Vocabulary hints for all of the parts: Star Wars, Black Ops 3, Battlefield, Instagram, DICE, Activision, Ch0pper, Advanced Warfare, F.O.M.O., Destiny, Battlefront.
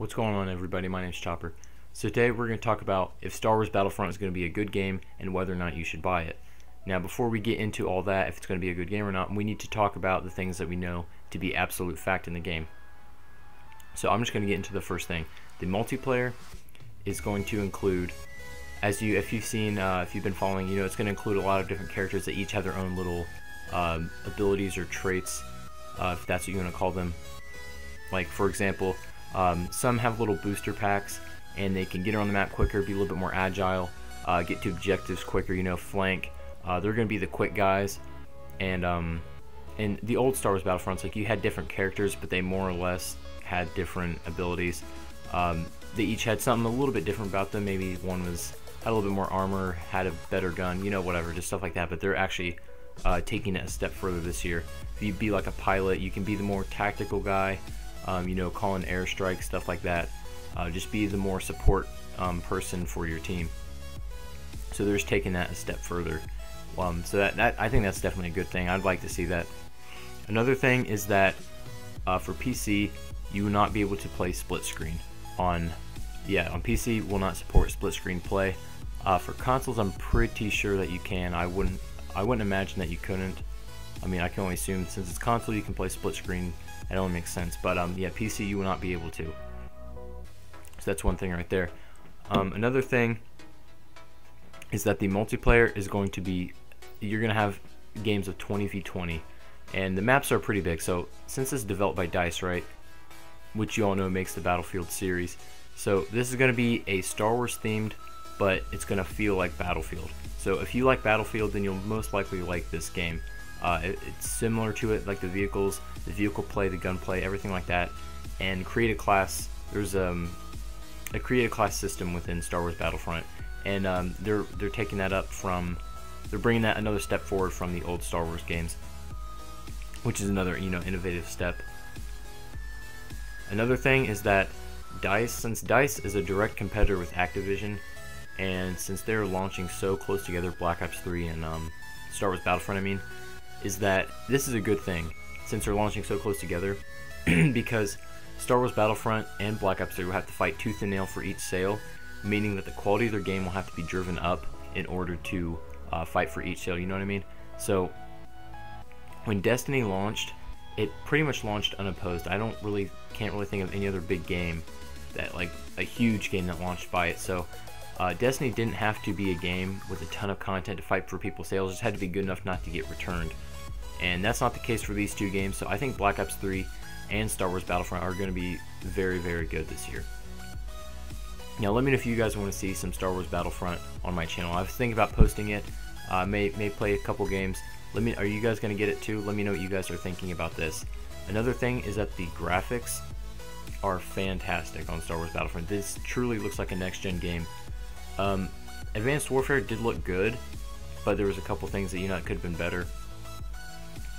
What's going on, everybody? My name's Chopper. So today we're going to talk about if Star Wars Battlefront is going to be a good game and whether or not you should buy it. Now, before we get into all that, if it's going to be a good game or not, we need to talk about the things that we know to be absolute fact in the game. So I'm just going to get into the first thing. The multiplayer is going to include, if you've been following, you know it's going to include a lot of different characters that each have their own little abilities or traits, if that's what you want to call them. Like, for example, some have little booster packs and they can get around the map quicker, be a little bit more agile, get to objectives quicker, you know, flank. They're going to be the quick guys. And in the old Star Wars Battlefronts, like, you had different characters, but they more or less had different abilities. They each had something a little bit different about them. Maybe one had a little bit more armor, had a better gun, you know, whatever, just stuff like that. But they're actually taking it a step further this year. If you be like a pilot, you can be the more tactical guy, you know, calling airstrikes, stuff like that. Just be the more support person for your team. So they're just taking that a step further. So that I think that's definitely a good thing. I'd like to see that. Another thing is that for PC, you will not be able to play split screen. On PC will not support split screen play. For consoles, I'm pretty sure that you can. I wouldn't imagine that you couldn't. I mean, I can only assume since it's console, you can play split screen. That only makes sense. But yeah, PC, you will not be able to. So that's one thing right there. Another thing is that the multiplayer is going to be, you're going to have games of 20v20, and the maps are pretty big. So since it's developed by DICE, right, which you all know makes the Battlefield series, so this is going to be a Star Wars themed, but it's going to feel like Battlefield. So if you like Battlefield, then you'll most likely like this game. It's similar to it, like the vehicles, the vehicle play, the gunplay, everything like that. And create a class, there's a create a class system within Star Wars Battlefront, and they're taking that up from, they're bringing that another step forward from the old Star Wars games, which is another, you know, innovative step. Another thing is that DICE, since DICE is a direct competitor with Activision, and since they're launching so close together, Black Ops 3 and Star Wars Battlefront, I mean, is that this is a good thing since they're launching so close together, because Star Wars Battlefront and Black Ops 3 will have to fight tooth and nail for each sale, meaning that the quality of their game will have to be driven up in order to fight for each sale, you know what I mean? So when Destiny launched, it pretty much launched unopposed. I can't really think of any other big game that, like, a huge game that launched by it. So Destiny didn't have to be a game with a ton of content to fight for people's sales. It just had to be good enough not to get returned. And that's not the case for these two games. So I think Black Ops 3 and Star Wars Battlefront are going to be very, very good this year. Now, let me know if you guys want to see some Star Wars Battlefront on my channel. I was thinking about posting it. I may play a couple games. Are you guys going to get it too? Let me know what you guys are thinking about this. Another thing is that the graphics are fantastic on Star Wars Battlefront. This truly looks like a next-gen game. Advanced Warfare did look good, but there was a couple things that, you know, it could have been better.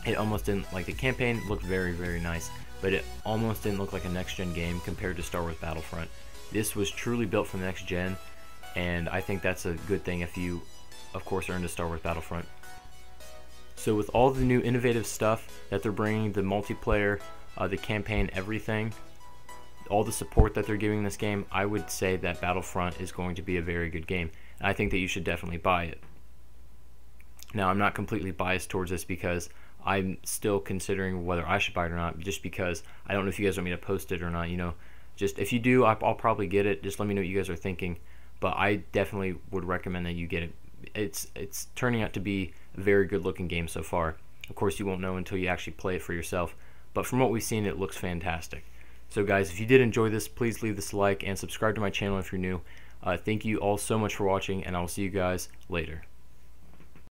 It almost didn't, like, the campaign looked very, very nice, but it almost didn't look like a next-gen game compared to Star Wars Battlefront. This was truly built for the next-gen, and I think that's a good thing if you, of course, are into Star Wars Battlefront. So with all the new innovative stuff that they're bringing, the multiplayer, the campaign, everything, all the support that they're giving this game, I would say that Battlefront is going to be a very good game. And I think that you should definitely buy it. Now, I'm not completely biased towards this because I'm still considering whether I should buy it or not, just because I don't know if you guys want me to post it or not. You know, just if you do, I'll probably get it. Just let me know what you guys are thinking. But I definitely would recommend that you get it. It's turning out to be a very good looking game so far. Of course, you won't know until you actually play it for yourself, but from what we've seen, it looks fantastic. So guys, if you did enjoy this, please leave this a like and subscribe to my channel if you're new. Thank you all so much for watching, and I'll see you guys later.